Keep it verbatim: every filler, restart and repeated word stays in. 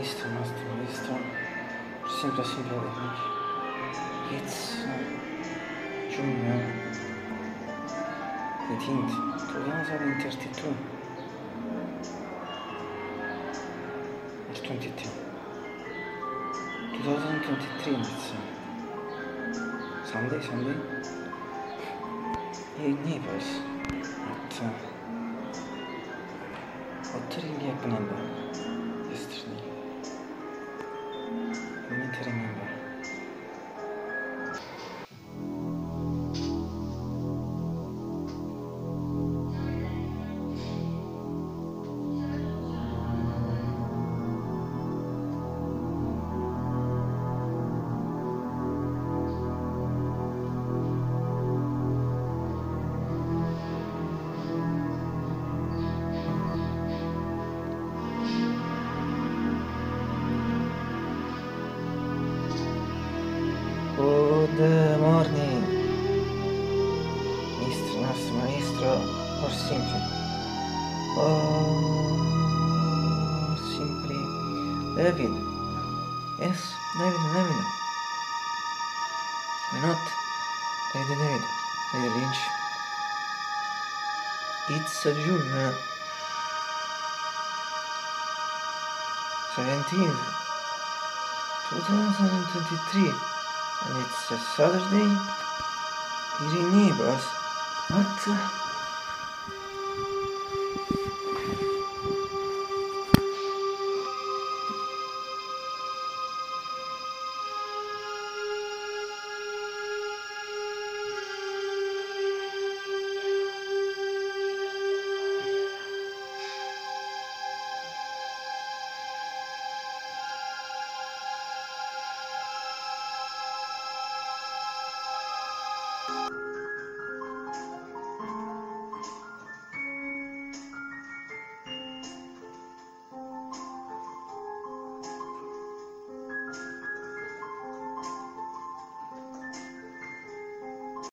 Visto, un attimo, visto. Sempre sempre vedi. Pezzo. Giugno. Le tinte. Proviamo a venterti tu. Il ventitré. duemilaventitré inizia. Sunday, Sunday. E Naples. otto. otto ringi happened yesterday. I need to remember. Good morning, Maestro, nostro maestro, for sempre. Oh, simply David. Yes, David, David. Why not? David, David, David Lynch. It's a June seventeenth, twenty twenty-three. And it's a Saturday here in Naples. What?